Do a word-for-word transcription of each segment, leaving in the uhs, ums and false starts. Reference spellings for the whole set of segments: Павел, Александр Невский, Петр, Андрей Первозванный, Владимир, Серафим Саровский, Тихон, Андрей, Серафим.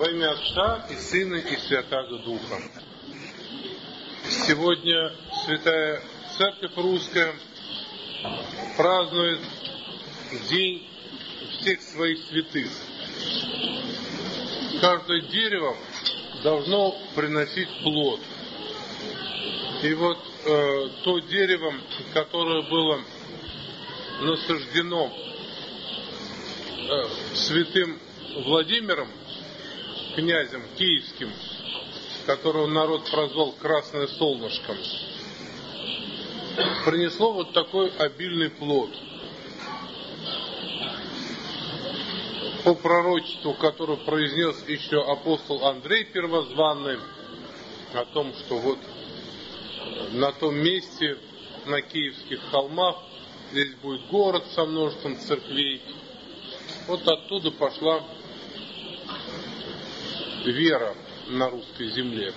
Во имя Отца и Сына и Святаго Духа. Сегодня Святая Церковь Русская празднует День всех своих святых. Каждое дерево должно приносить плод. И вот э, то дерево, которое было насаждено э, святым Владимиром, князем киевским, которого народ прозвал «Красное солнышко», принесло вот такой обильный плод. По пророчеству, которое произнес еще апостол Андрей Первозванный, о том, что вот на том месте, на Киевских холмах, здесь будет город со множеством церквей. Вот оттуда пошла вера на русской земле.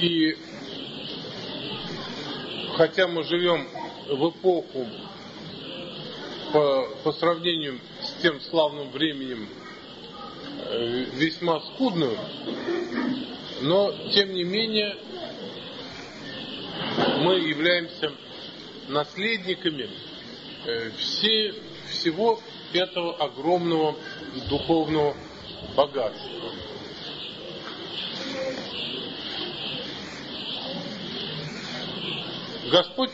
И хотя мы живем в эпоху, по, по сравнению с тем славным временем, весьма скудную, но тем не менее мы являемся наследниками все, всего этого огромного духовного богатства. Господь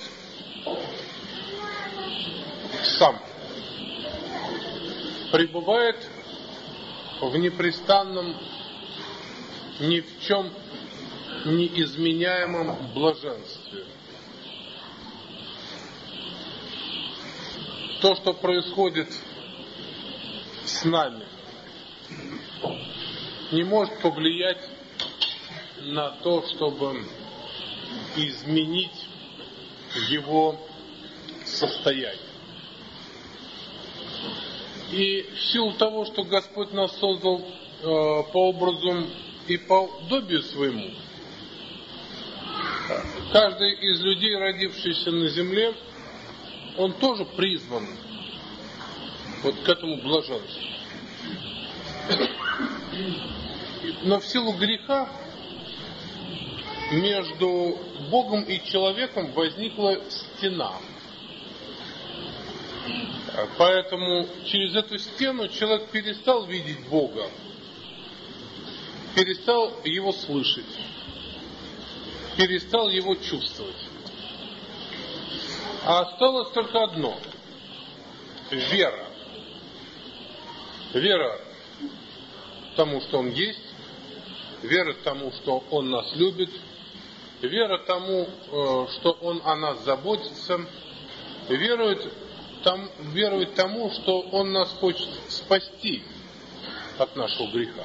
сам пребывает в непрестанном, ни в чем неизменяемом блаженстве. То, что происходит с нами, не может повлиять на то, чтобы изменить его состояние. И в силу того, что Господь нас создал э, по образу и по подобию своему, каждый из людей, родившийся на земле, он тоже призван вот к этому блаженству. Но в силу греха между Богом и человеком возникла стена. Поэтому через эту стену человек перестал видеть Бога, перестал его слышать, перестал его чувствовать. А осталось только одно – вера. Вера тому, что Он есть, вера тому, что Он нас любит, вера тому, что Он о нас заботится, верует Там, веровать тому, что Он нас хочет спасти от нашего греха.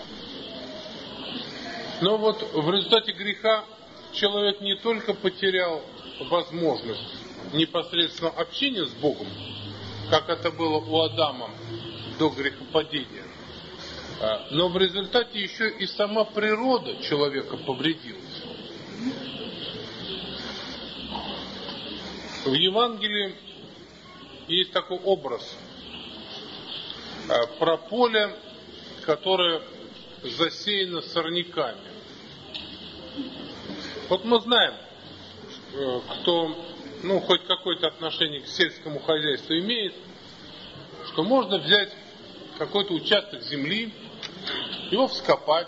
Но вот в результате греха человек не только потерял возможность непосредственно общения с Богом, как это было у Адама до грехопадения, но в результате еще и сама природа человека повредилась. В Евангелии есть такой образ про поле, которое засеяно сорняками. Вот мы знаем, кто ну, хоть какое-то отношение к сельскому хозяйству имеет, что можно взять какой-то участок земли, его вскопать,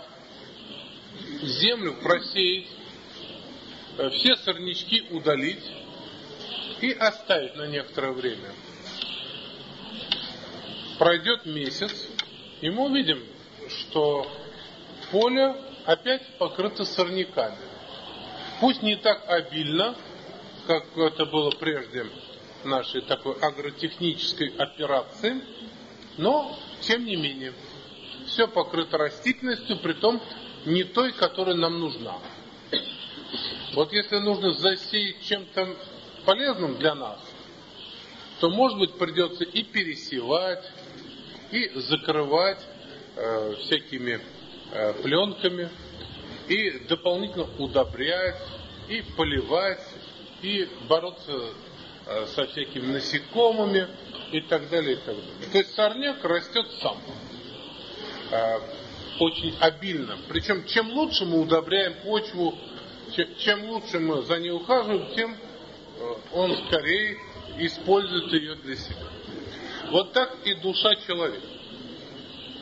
землю просеять, все сорнячки удалить и оставить на некоторое время. Пройдет месяц, и мы увидим, что поле опять покрыто сорняками. Пусть не так обильно, как это было прежде нашей такой агротехнической операции, но, тем не менее, все покрыто растительностью, притом не той, которая нам нужна. Вот если нужно засеять чем-то полезным для нас, то, может быть, придется и пересевать, и закрывать э, всякими э, пленками, и дополнительно удобрять, и поливать, и бороться э, со всякими насекомыми и так далее, и так далее. То есть сорняк растет сам. э, очень обильным. Причем, чем лучше мы удобряем почву, чем, чем лучше мы за ней ухаживаем, тем э, он скорее использует ее для себя. Вот так и душа человека.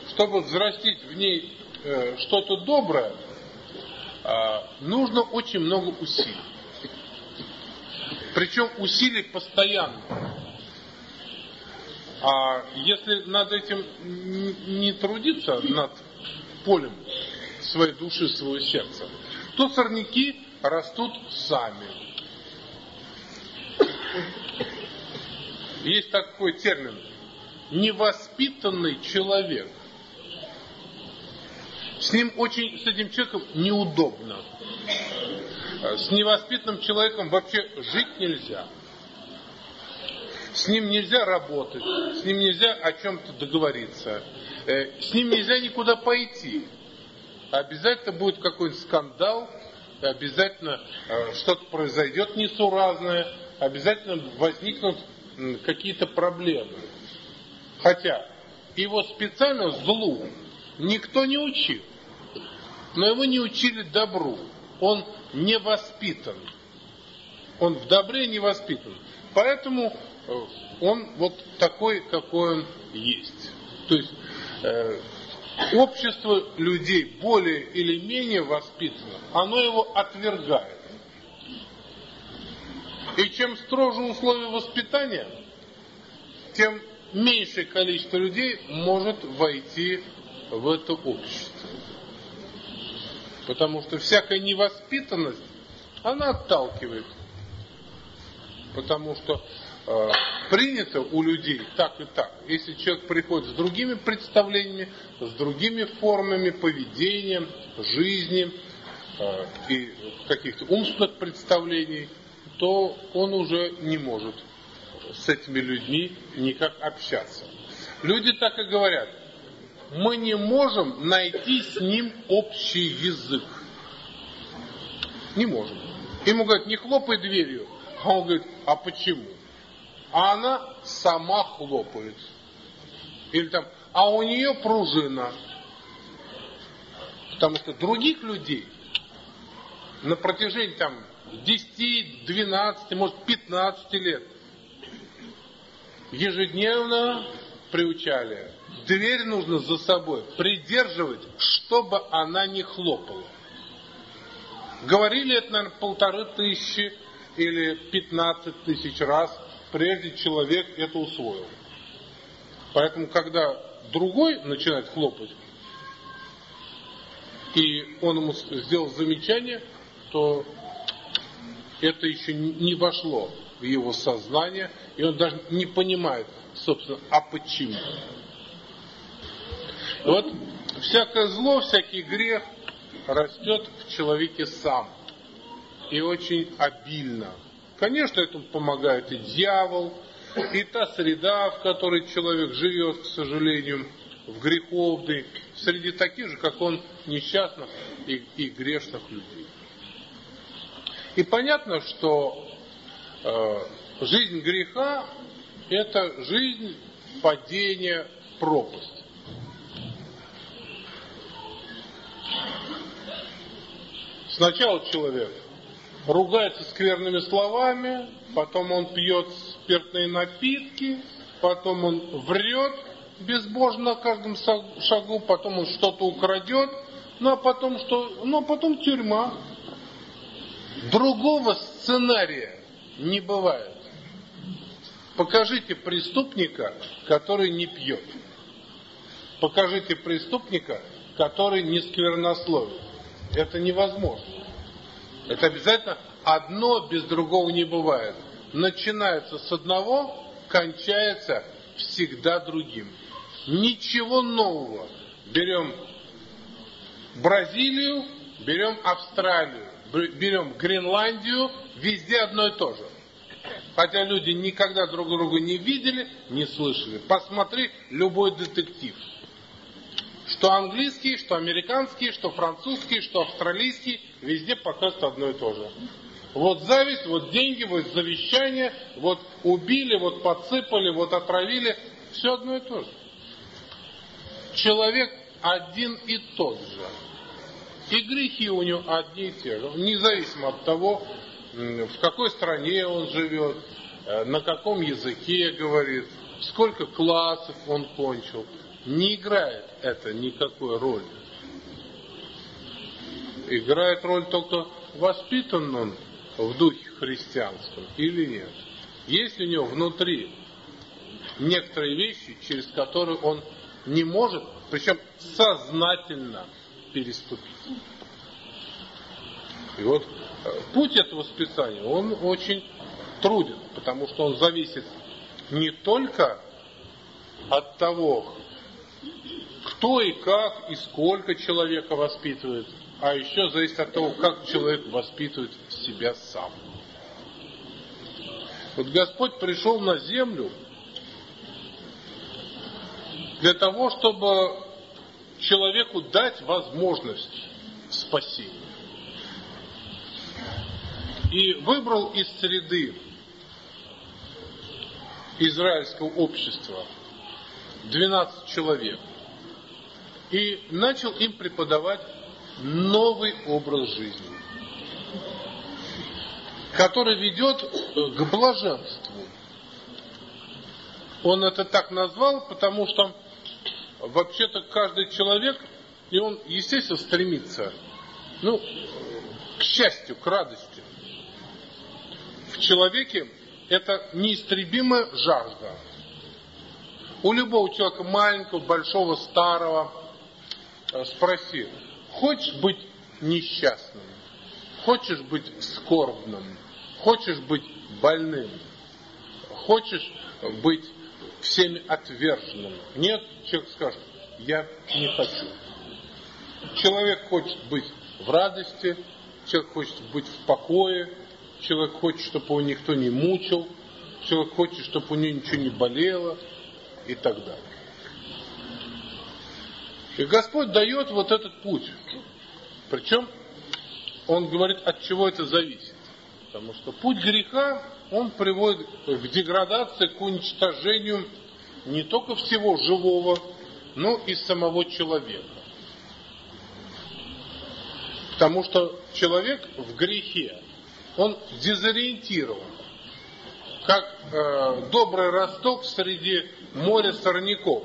Чтобы взрастить в ней э, что-то доброе, э, нужно очень много усилий. Причем усилий постоянно. А если над этим не трудиться, над полем своей души, своего сердца, то сорняки растут сами. Есть такой термин – невоспитанный человек. С ним очень, с этим человеком неудобно. С невоспитанным человеком вообще жить нельзя. С ним нельзя работать, с ним нельзя о чем-то договориться, с ним нельзя никуда пойти. Обязательно будет какой-нибудь скандал, обязательно что-то произойдет несуразное, обязательно возникнут какие-то проблемы. Хотя его специально злу никто не учил, но его не учили добру. Он не воспитан, он в добре не воспитан. Поэтому он вот такой, какой он есть. То есть э, общество людей более или менее воспитанных, оно его отвергает. И чем строже условия воспитания, тем меньшее количество людей может войти в это общество. Потому что всякая невоспитанность, она отталкивает. Потому что э, принято у людей так и так. Если человек приходит с другими представлениями, с другими формами поведения, жизни э, и каких-то умственных представлений, то он уже не может с этими людьми никак общаться. Люди так и говорят: мы не можем найти с ним общий язык. Не можем. Ему говорят: не хлопай дверью. А он говорит: а почему? А она сама хлопает. Или там: а у нее пружина. Потому что других людей на протяжении там десяти, двенадцати, может пятнадцати лет ежедневно приучали: дверь нужно за собой придерживать, чтобы она не хлопала. Говорили это, наверное, полторы тысячи или пятнадцать тысяч раз, прежде человек это усвоил. Поэтому, когда другой начинает хлопать, и он ему сделал замечание, то это еще не вошло в его сознание, и он даже не понимает, собственно, а почему. Вот всякое зло, всякий грех растет в человеке сам. И очень обильно. Конечно, этому помогает и дьявол, и та среда, в которой человек живет, к сожалению, в греховной, среди таких же, как он, несчастных и, и грешных людей. И понятно, что э, жизнь греха – это жизнь падения в пропасть. Сначала человек ругается скверными словами, потом он пьет спиртные напитки, потом он врет безбожно на каждом шагу, потом он что-то украдет, ну а потом что? Ну а потом тюрьма. Другого сценария не бывает. Покажите преступника, который не пьет. Покажите преступника, который не сквернословит. Это невозможно. Это обязательно одно без другого не бывает. Начинается с одного, кончается всегда другим. Ничего нового. Берем Бразилию, берем Австралию, берем Гренландию, везде одно и то же. Хотя люди никогда друг друга не видели, не слышали. Посмотри любой детектив. Что английский, что американский, что французский, что австралийский, везде показывают одно и то же. Вот зависть, вот деньги, вот завещание, вот убили, вот подсыпали, вот отравили, все одно и то же. Человек один и тот же. И грехи у него одни и те же, независимо от того, в какой стране он живет, на каком языке говорит, сколько классов он кончил. Не играет это никакой роли. Играет роль только, воспитан он в духе христианском или нет. Есть у него внутри некоторые вещи, через которые он не может, причем сознательно, переступить. И вот путь этого воспитания, он очень труден, потому что он зависит не только от того, кто и как и сколько человека воспитывает, а еще зависит от того, как человек воспитывает себя сам. Вот Господь пришел на землю для того, чтобы человеку дать возможность спасения. И выбрал из среды израильского общества двенадцать человек и начал им преподавать новый образ жизни, который ведет к блаженству. Он это так назвал, потому что вообще-то каждый человек, и он, естественно, стремится, ну, к счастью, к радости. В человеке это неистребимая жажда. У любого человека, маленького, большого, старого, спроси, хочешь быть несчастным? Хочешь быть скорбным? Хочешь быть больным? Хочешь быть всеми отверженным? Нет, человек скажет, я не хочу. Человек хочет быть в радости, человек хочет быть в покое, человек хочет, чтобы его никто не мучил, человек хочет, чтобы у него ничего не болело и так далее. И Господь дает вот этот путь. Причем Он говорит, от чего это зависит. Потому что путь греха, он приводит к деградации, к уничтожению не только всего живого, но и самого человека. Потому что человек в грехе, он дезориентирован, как э, добрый росток среди моря сорняков.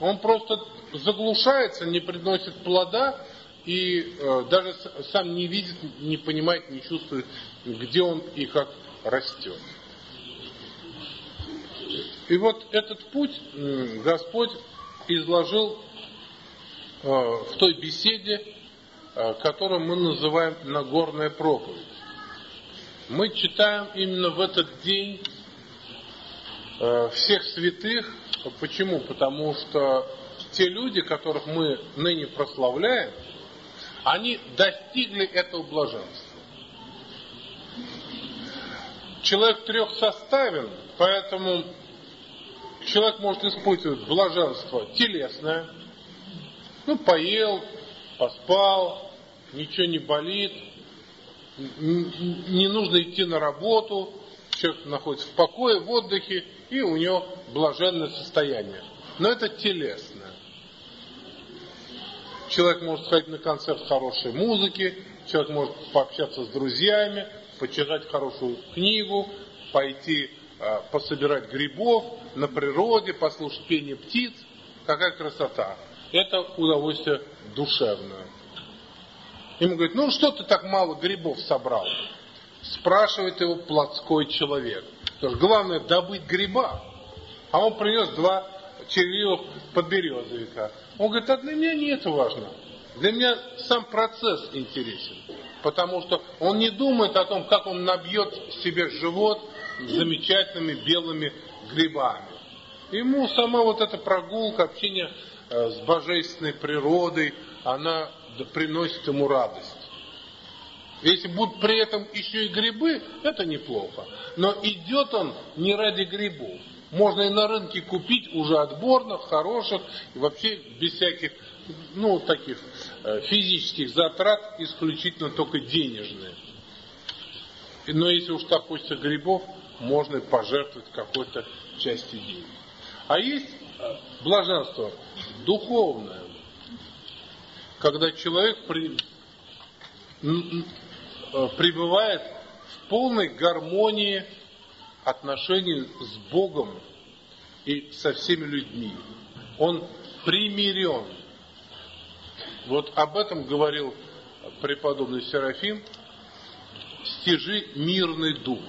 Он просто заглушается, не приносит плода и э, даже сам не видит, не понимает, не чувствует, где он и как растет. И вот этот путь Господь изложил в той беседе, которую мы называем Нагорная проповедь. Мы читаем именно в этот день всех святых. Почему? Потому что те люди, которых мы ныне прославляем, они достигли этого блаженства. Человек трехсоставен, поэтому человек может испытывать блаженство телесное. Ну, поел, поспал, ничего не болит, не нужно идти на работу, человек находится в покое, в отдыхе, и у него блаженное состояние. Но это телесное. Человек может ходить на концерт хорошей музыки, человек может пообщаться с друзьями, почитать хорошую книгу, пойти э, пособирать грибов на природе, послушать пение птиц. Какая красота! Это удовольствие душевное. Ему говорят, ну что ты так мало грибов собрал? Спрашивает его плотской человек. Потому что главное добыть гриба. А он принес два червивых подберезовика. Он говорит, а для меня не это важно. Для меня сам процесс интересен. Потому что он не думает о том, как он набьет себе живот замечательными белыми грибами. Ему сама вот эта прогулка, общение с божественной природой, она приносит ему радость. Если будут при этом еще и грибы, это неплохо. Но идет он не ради грибов. Можно и на рынке купить уже отборных, хороших, и вообще без всяких, ну, таких физических затрат, исключительно только денежные. Но если уж так хочется грибов, можно пожертвовать какой-то частью денег. А есть блаженство духовное, когда человек при... пребывает в полной гармонии отношений с Богом и со всеми людьми. Он примирен. Вот об этом говорил преподобный Серафим: стяжи мирный дух.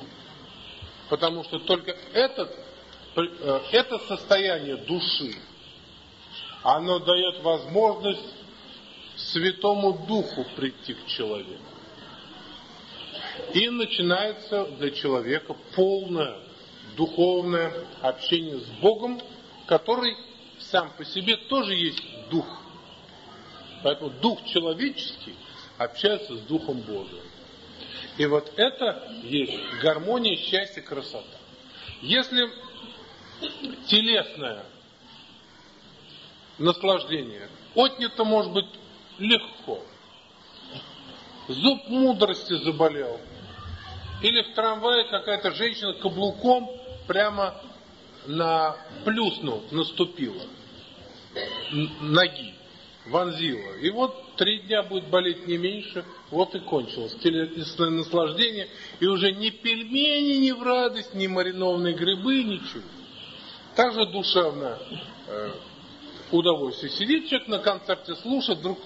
Потому что только этот, это состояние души, оно дает возможность Святому Духу прийти к человеку. И начинается для человека полное духовное общение с Богом, который сам по себе тоже есть дух. Поэтому дух человеческий общается с Духом Божиим. И вот это есть гармония, счастье, красота. Если телесное наслаждение отнято, может быть, легко. Зуб мудрости заболел. Или в трамвае какая-то женщина каблуком прямо на плюсну наступила. Ноги вонзила. И вот три дня будет болеть не меньше. Вот и кончилось телесное наслаждение. И уже ни пельмени, ни в радость, ни маринованные грибы, ничего. Также душевное э, удовольствие. Сидит человек на концерте, слушает, вдруг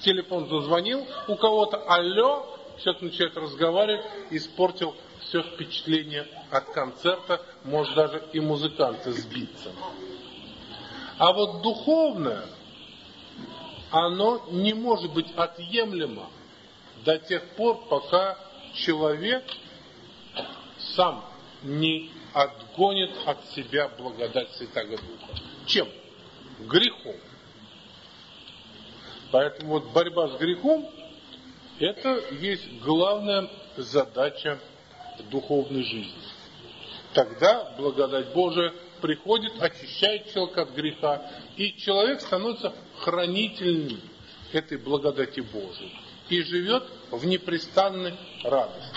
телефон зазвонил у кого-то, алло, человек начинает разговаривать, испортил все впечатление от концерта, может даже и музыканты сбиться. А вот духовное, оно не может быть отъемлемо до тех пор, пока человек сам не отгонит от себя благодать Святого Духа. Чем? Грехом. Поэтому вот борьба с грехом — это есть главная задача духовной жизни. Тогда благодать Божия приходит, очищает человека от греха, и человек становится хранителем этой благодати Божией и живет в непрестанной радости.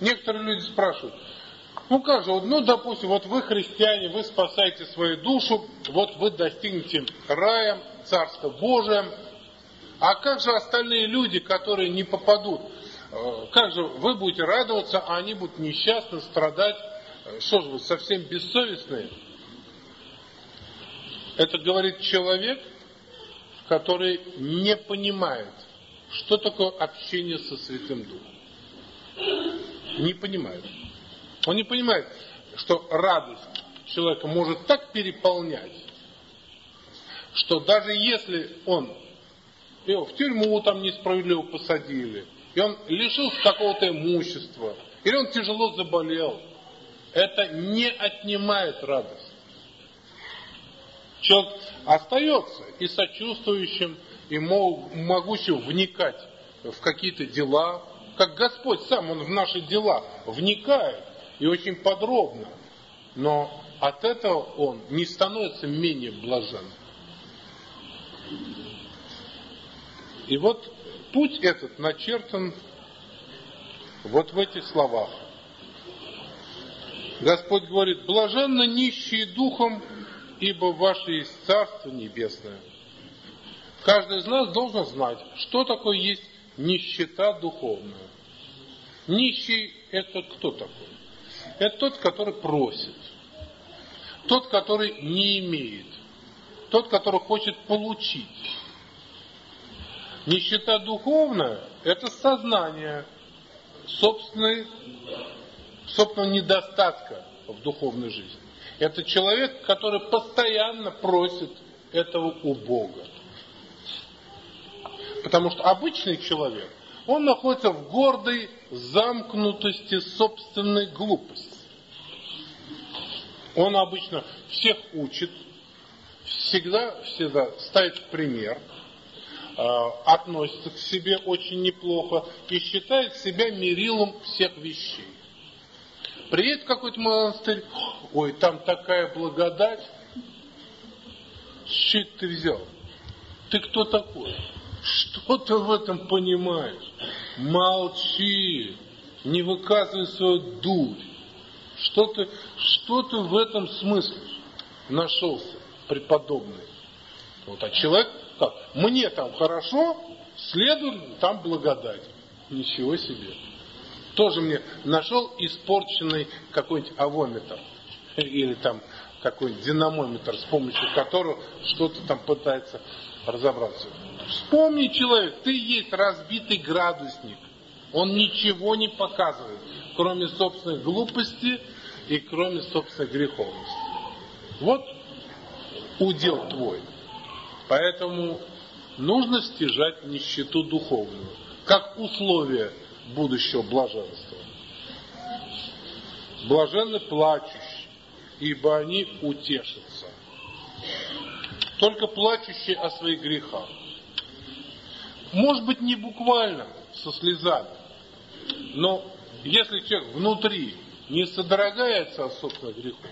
Некоторые люди спрашивают: ну как же, ну допустим, вот вы христиане, вы спасаете свою душу, вот вы достигнете рая, Царства Божия. А как же остальные люди, которые не попадут? Как же вы будете радоваться, а они будут несчастны, страдать? Что же вы, совсем бессовестные? Это говорит человек, который не понимает, что такое общение со Святым Духом. Не понимает. Он не понимает, что радость человека может так переполнять, что даже если он... его в тюрьму там несправедливо посадили, и он лишился какого-то имущества, или он тяжело заболел, это не отнимает радость. Человек остается и сочувствующим, и могущим вникать в какие-то дела, как Господь сам, Он в наши дела вникает, и очень подробно, но от этого он не становится менее блаженным. И вот путь этот начертан вот в этих словах. Господь говорит: блаженны нищие духом, ибо ваше есть Царство Небесное. Каждый из нас должен знать, что такое есть нищета духовная. Нищий — это кто такой? Это тот, который просит, тот, который не имеет, тот, который хочет получить. Нищета духовная – это сознание собственной, собственного недостатка в духовной жизни. Это человек, который постоянно просит этого у Бога. Потому что обычный человек, он находится в гордой замкнутости собственной глупости. Он обычно всех учит, всегда, всегда ставит в пример, относится к себе очень неплохо и считает себя мерилом всех вещей. Приедет в какой-то монастырь: ой, там такая благодать. Что это ты взял? Ты кто такой? Что ты в этом понимаешь? Молчи, не выказывай свою дурь. Что ты, что ты в этом смысле нашелся, преподобный? Вот, а человек Как? Мне там хорошо, следует там благодать. Ничего себе. Тоже мне нашел испорченный какой-нибудь авометр. Или там какой-нибудь динамометр, с помощью которого что-то там пытается разобраться. Вспомни, человек, ты есть разбитый градусник. Он ничего не показывает, кроме собственной глупости и кроме собственной греховности. Вот удел твой. Поэтому нужно стяжать нищету духовную, как условие будущего блаженства. Блаженны плачущие, ибо они утешатся. Только плачущие о своих грехах. Может быть, не буквально, со слезами, но если человек внутри не содрогается от собственных грехов,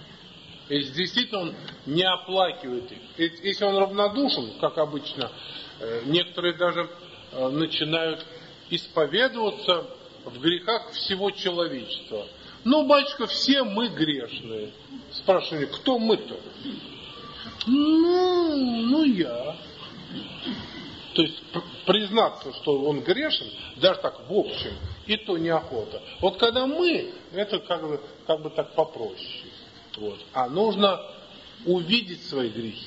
если действительно он не оплакивает их, если он равнодушен, как обычно, некоторые даже начинают исповедоваться в грехах всего человечества. Ну, батюшка, все мы грешные. Спрашивали, кто мы-то? Ну, ну я. То есть признаться, что он грешен, даже так в общем, и то неохота. Вот когда мы, это как бы, как бы так попроще. Вот. А нужно увидеть свои грехи,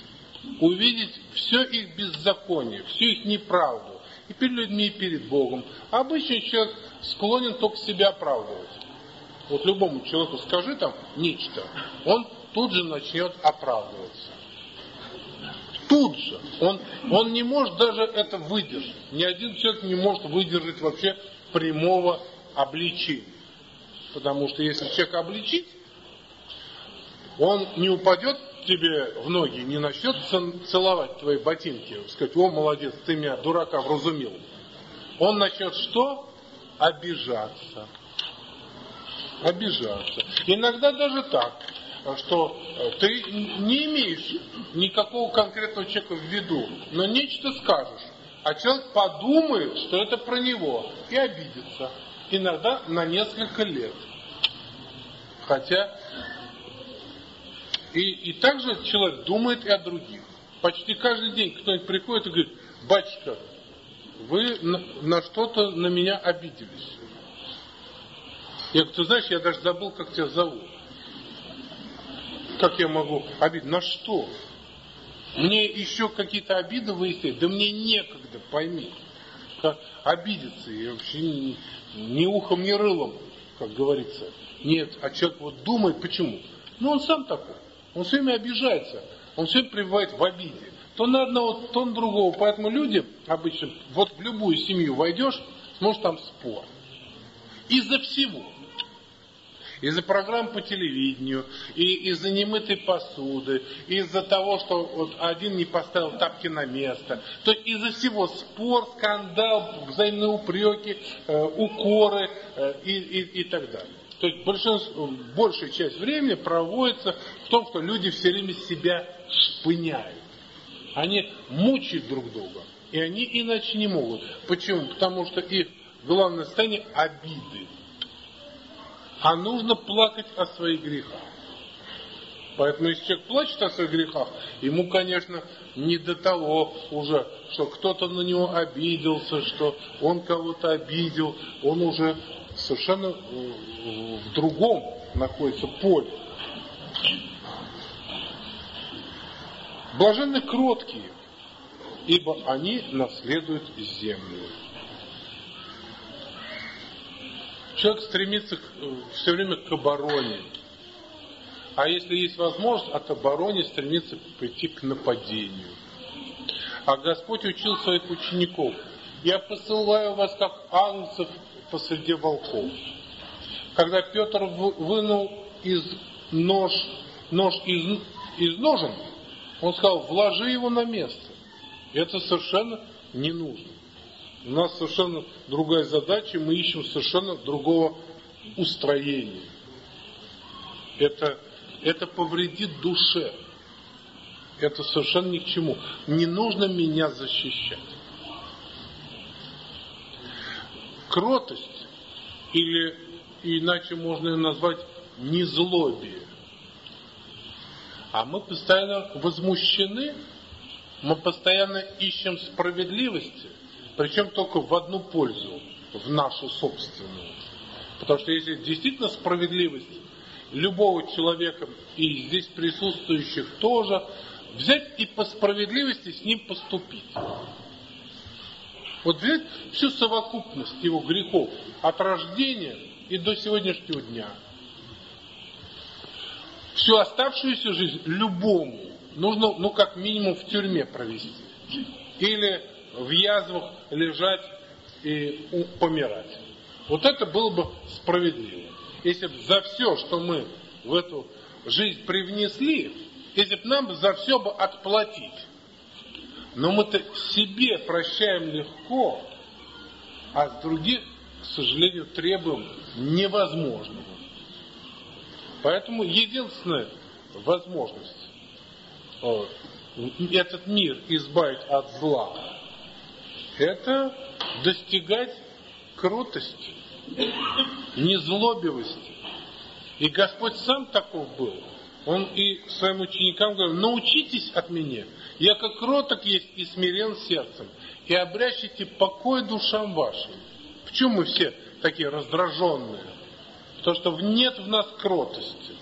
увидеть все их беззаконие, всю их неправду. И перед людьми, и перед Богом. Обычный человек склонен только себя оправдывать. Вот любому человеку скажи там нечто, он тут же начнет оправдываться. Тут же. Он, он не может даже это выдержать. Ни один человек не может выдержать вообще прямого обличения. Потому что если человек обличит, он не упадет тебе в ноги, не начнет целовать твои ботинки, сказать, о, молодец, ты меня, дурака, вразумил. Он начнет что? Обижаться. Обижаться. Иногда даже так, что ты не имеешь никакого конкретного человека в виду, но нечто скажешь, а человек подумает, что это про него, и обидится. Иногда на несколько лет. Хотя... И, и также человек думает и о других. Почти каждый день кто-нибудь приходит и говорит, батюшка, вы на, на что-то на меня обиделись. Я говорю, ты знаешь, я даже забыл, как тебя зовут. Как я могу обидеть? На что? Мне еще какие-то обиды выяснять? Да мне некогда, пойми. Как обидеться. Я вообще ни, ни ухом, ни рылом, как говорится. Нет, а человек вот думает, почему? Ну он сам такой. Он все время обижается, он все время пребывает в обиде. То на одного, то на другого. Поэтому люди обычно, вот в любую семью войдешь, сможешь там спор. Из-за всего. Из-за программ по телевидению, и из-за немытой посуды, из-за того, что вот один не поставил тапки на место. То есть из-за всего спор, скандал, взаимные упреки, э, укоры э, и, и, и так далее. То есть большинство, большая часть времени проводится в том, что люди все время себя шпыняют. Они мучают друг друга. И они иначе не могут. Почему? Потому что их главное состояние – обиды. А нужно плакать о своих грехах. Поэтому если человек плачет о своих грехах, ему, конечно, не до того уже, что кто-то на него обиделся, что он кого-то обидел, он уже... совершенно в другом находится поле. Блаженны кроткие, ибо они наследуют землю. Человек стремится все время к обороне. А если есть возможность, от обороны стремится прийти к нападению. А Господь учил своих учеников. Я посылаю вас, как ангелов, посреди волков. Когда Петр вынул из нож, нож из, из ножен, он сказал, вложи его на место. Это совершенно не нужно. У нас совершенно другая задача, мы ищем совершенно другого устроения. Это, это повредит душе. Это совершенно ни к чему. Не нужно меня защищать. Кротость, или иначе можно ее назвать незлобие. А мы постоянно возмущены мы постоянно ищем справедливости, причем только в одну пользу, в нашу собственную. Потому что если действительно справедливость любого человека и здесь присутствующих тоже, взять и по справедливости с ним поступить. Вот взять всю совокупность его грехов от рождения и до сегодняшнего дня. Всю оставшуюся жизнь любому нужно, ну, как минимум, в тюрьме провести. Или в язвах лежать и помирать. Вот это было бы справедливо. Если бы за все, что мы в эту жизнь привнесли, если бы нам за все бы отплатить. Но мы-то себе прощаем легко, а с других, к сожалению, требуем невозможного. Поэтому единственная возможность этот мир избавить от зла, это достигать кротости, незлобивости. И Господь сам таков был. Он и своим ученикам говорил: научитесь от меня, я как кроток есть и смирен сердцем, и обрящите покой душам вашим. Почему мы все такие раздраженные? Потому что нет в нас кротости.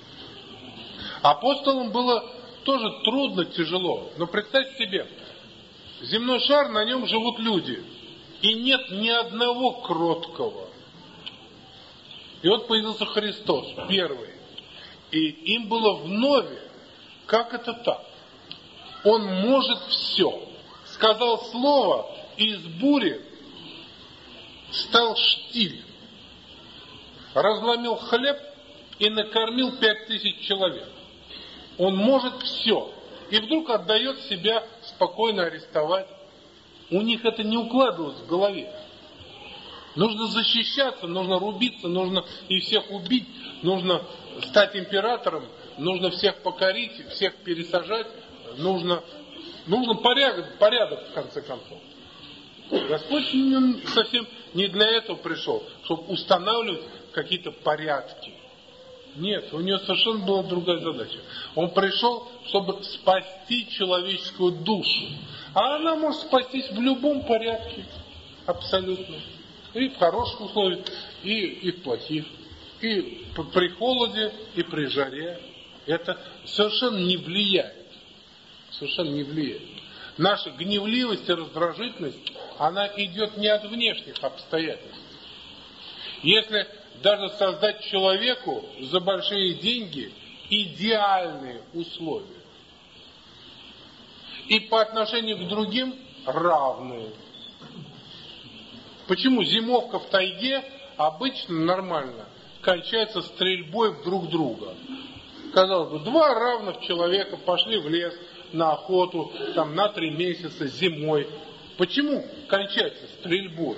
Апостолам было тоже трудно, тяжело. Но представьте себе, земной шар, на нем живут люди. И нет ни одного кроткого. И вот появился Христос первый. И им было вновь, как это так? Он может все. Сказал слово, и из бури стал штиль. Разломил хлеб и накормил пять тысяч человек. Он может все. И вдруг отдает себя спокойно арестовать. У них это не укладывалось в голове. Нужно защищаться, нужно рубиться, нужно и всех убить, нужно стать императором, нужно всех покорить, всех пересажать, нужно, нужно порядок, порядок в конце концов. Господь совсем не для этого пришел, чтобы устанавливать какие-то порядки. Нет, у него совершенно была другая задача. Он пришел, чтобы спасти человеческую душу. А она может спастись в любом порядке. Абсолютно. И в хороших условиях, и, и в плохих. И при холоде, и при жаре. Это совершенно не влияет. Совершенно не влияет. Наша гневливость и раздражительность, она идет не от внешних обстоятельств. Если даже создать человеку за большие деньги идеальные условия. И по отношению к другим равные. Почему зимовка в тайге обычно нормально кончается стрельбой в друг друга? Казалось бы, два равных человека пошли в лес на охоту там, на три месяца зимой. Почему кончается стрельбой?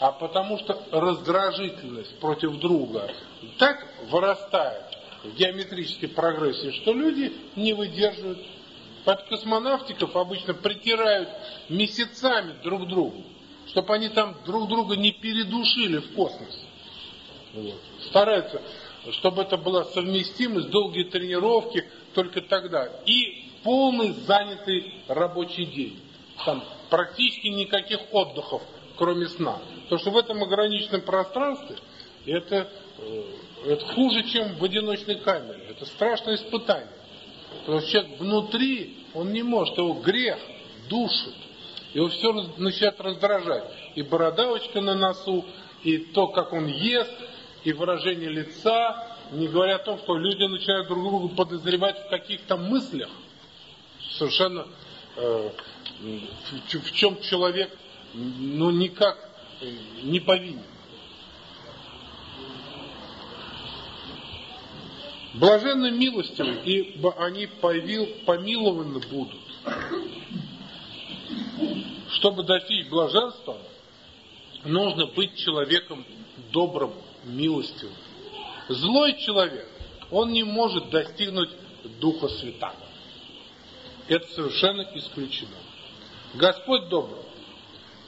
А потому что раздражительность против друга так вырастает в геометрической прогрессии, что люди не выдерживают. Под космонавтиков обычно притирают месяцами друг к другу, чтобы они там друг друга не передушили в космосе. Вот. Стараются, чтобы это была совместимость, долгие тренировки, только тогда. И полный занятый рабочий день. Там практически никаких отдыхов, кроме сна. Потому что в этом ограниченном пространстве это, это хуже, чем в одиночной камере. Это страшное испытание. Потому что человек внутри, он не может, его грех душит. Его все начинает раздражать. И бородавочка на носу, и то, как он ест, и выражение лица. Не говоря о том, что люди начинают друг друга подозревать в каких-то мыслях. Совершенно э, в, в чем человек ну никак не повинен. Блаженны милостивы, и они помилованы будут. Чтобы достичь блаженства, нужно быть человеком добрым, милостивым. Злой человек, он не может достигнуть Духа Святаго. Это совершенно исключено. Господь добр.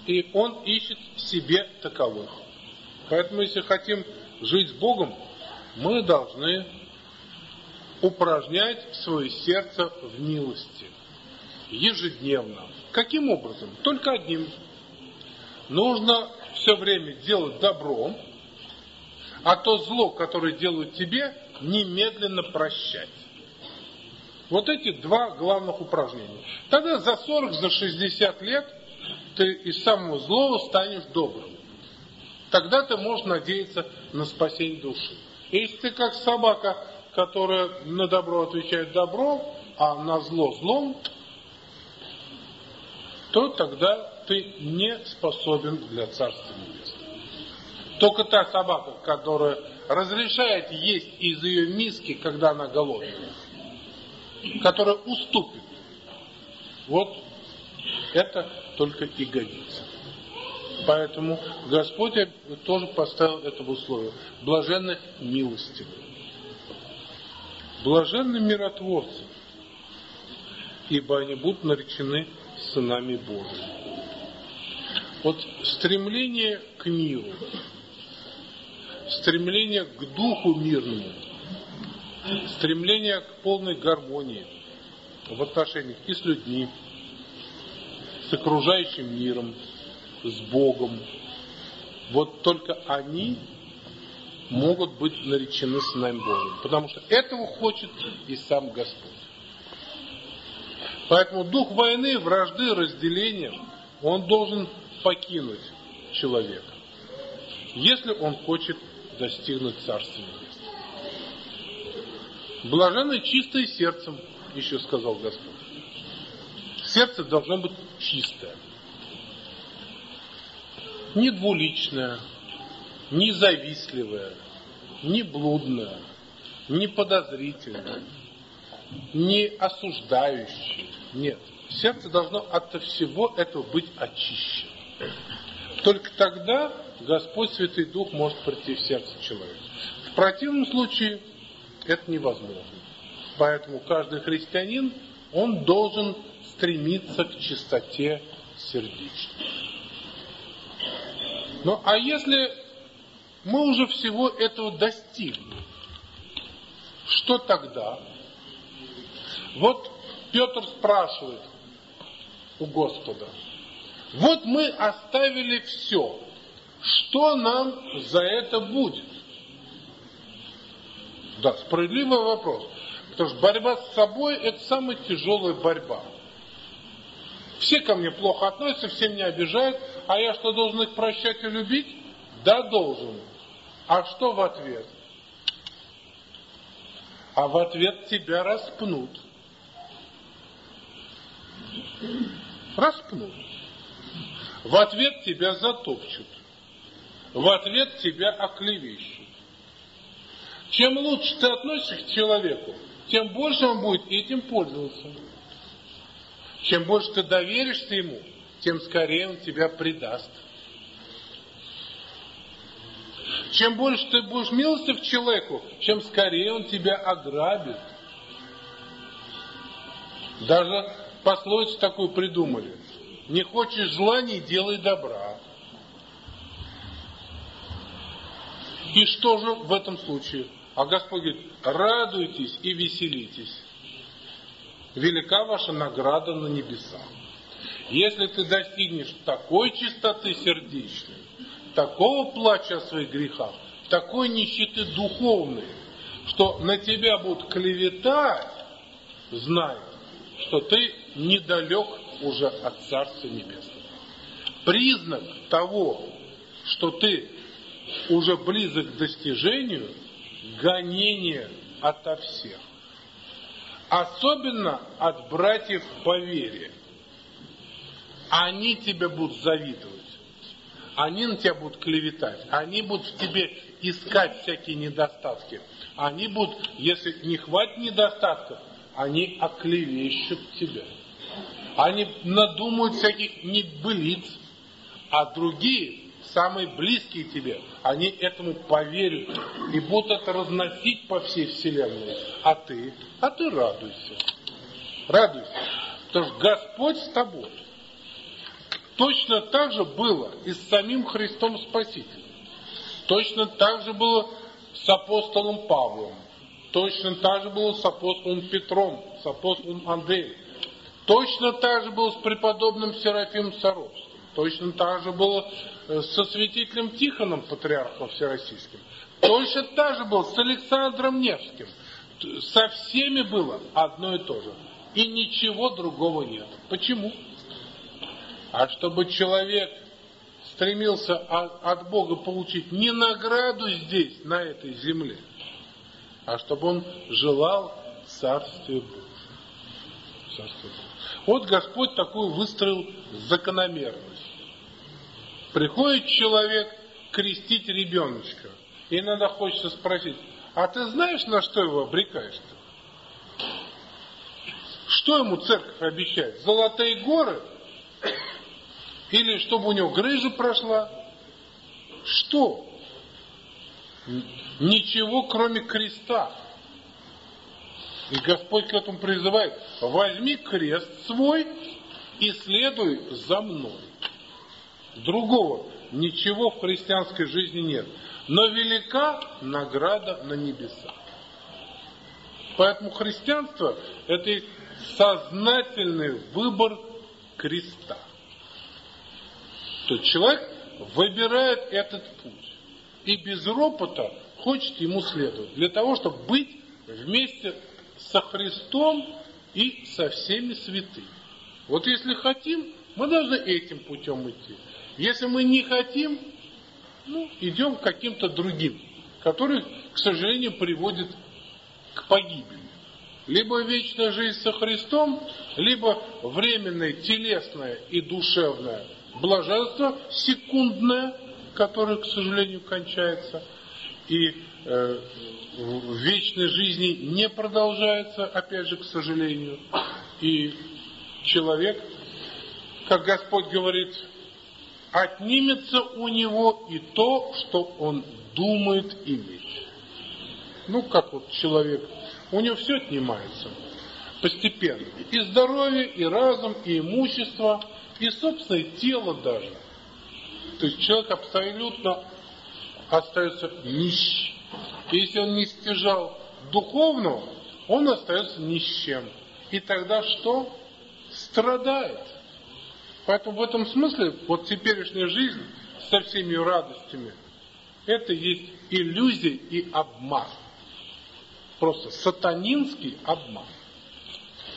И Он ищет в себе таковых. Поэтому, если хотим жить с Богом, мы должны упражнять свое сердце в милости. ежедневно. Каким образом? Только одним. Нужно все время делать добро, а то зло, которое делают тебе, немедленно прощать. Вот эти два главных упражнения. Тогда за сорок, за шестьдесят лет ты из самого злого станешь добрым. Тогда ты можешь надеяться на спасение души. Если ты как собака, которая на добро отвечает добром, а на зло злом, то тогда ты не способен для Царства Небесного. Только та собака, которая разрешает есть из ее миски, когда она голодная, которая уступит, вот это только и годится. Поэтому Господь тоже поставил это в условие. Блаженны милостивые, блаженны миротворцы, ибо они будут наречены сынами Божьими. Вот стремление к миру, стремление к духу мирному, стремление к полной гармонии в отношениях и с людьми, с окружающим миром, с Богом. Вот только они могут быть наречены сынами Божьими, потому что этого хочет и сам Господь. Поэтому дух войны, вражды, разделения, он должен покинуть человека, если он хочет достигнуть Царства Небесного. Блаженны чистые сердцем, еще сказал Господь. Сердце должно быть чистое, не двуличное, не завистливое, не блудное, не подозрительное, не осуждающее. Нет, сердце должно от всего этого быть очищено. Только тогда Господь Святой Дух может прийти в сердце человека. В противном случае это невозможно. Поэтому каждый христианин, он должен стремиться к чистоте сердечной. Ну а если мы уже всего этого достигли, что тогда? Вот Петр спрашивает у Господа: вот мы оставили все, что нам за это будет? Да, справедливый вопрос. Потому что борьба с собой – это самая тяжелая борьба. Все ко мне плохо относятся, все меня обижают, а я что, должен их прощать и любить? Да, должен. А что в ответ? А в ответ тебя распнут. Распнут. В ответ тебя затопчут. В ответ тебя оклевещут. Чем лучше ты относишься к человеку, тем больше он будет этим пользоваться. Чем больше ты доверишься ему, тем скорее он тебя предаст. Чем больше ты будешь милостив к человеку, чем скорее он тебя ограбит. Даже пословицу такую придумали. Не хочешь желаний, делай добра. И что же в этом случае? А Господь говорит: радуйтесь и веселитесь. Велика ваша награда на небесах. Если ты достигнешь такой чистоты сердечной, такого плача о своих грехах, такой нищеты духовной, что на тебя будут клеветать, знай, что ты недалек уже от Царства Небесного. Признак того, что ты уже близок к достижению, гонение ото всех. Особенно от братьев по вере. Они тебе будут завидовать. Они на тебя будут клеветать. Они будут в тебе искать всякие недостатки. Они будут, если не хватит недостатков, они оклевещут тебя. Они надумают всяких небылиц, а другие, самые близкие тебе, они этому поверят и будут это разносить по всей вселенной. А ты? А ты радуйся. Радуйся. Потому что Господь с тобой. Точно так же было и с самим Христом Спасителем. Точно так же было с апостолом Павлом. Точно так же было с апостолом Петром, с апостолом Андреем. Точно так же было с преподобным Серафимом Саровским. Точно так же было со святителем Тихоном, патриархом всероссийским. Точно так же было с Александром Невским. Со всеми было одно и то же. И ничего другого нет. Почему? А чтобы человек стремился от Бога получить не награду здесь, на этой земле, а чтобы он желал Царствия Божьего. Царствия Божьего. Вот Господь такую выстроил закономерность. Приходит человек крестить ребеночка. И иногда хочется спросить, а ты знаешь, на что его обрекаешь-то? Что ему церковь обещает? Золотые горы? Или чтобы у него грыжа прошла? Что? Ничего, кроме креста. И Господь к этому призывает. Возьми крест свой и следуй за мной. Другого ничего в христианской жизни нет. Но велика награда на небесах. Поэтому христианство – это сознательный выбор креста. То есть человек выбирает этот путь. И без ропота хочет ему следовать. Для того, чтобы быть вместе со Христом и со всеми святыми. Вот если хотим, мы должны этим путем идти. Если мы не хотим, ну, идем к каким-то другим, который, к сожалению, приводит к погибели. Либо вечная жизнь со Христом, либо временное телесное и душевное блаженство, секундное, которое, к сожалению, кончается, и э, в вечной жизни не продолжается, опять же, к сожалению. И человек, как Господь говорит, отнимется у него и то, что он думает иметь. Ну, как вот человек, у него все отнимается постепенно. И здоровье, и разум, и имущество, и собственное тело даже. То есть человек абсолютно остается нищим. Если он не стяжал духовного, он остается нищим. И тогда что? Страдает. Поэтому в этом смысле вот теперешняя жизнь со всеми радостями, это есть иллюзия и обман. Просто сатанинский обман.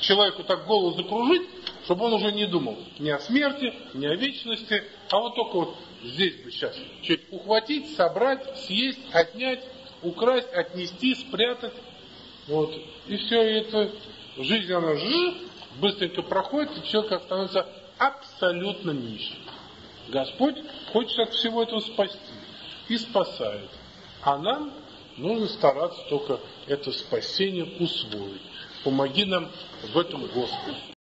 Человеку так голову закружить, чтобы он уже не думал ни о смерти, ни о вечности, а вот только вот здесь бы сейчас чуть ухватить, собрать, съесть, отнять, украсть, отнести, спрятать. Вот. И все это, жизнь она ж, быстренько проходит, и человек становится абсолютно нищим. Господь хочет от всего этого спасти. И спасает. А нам нужно стараться только это спасение усвоить. Помоги нам в этом, Господи.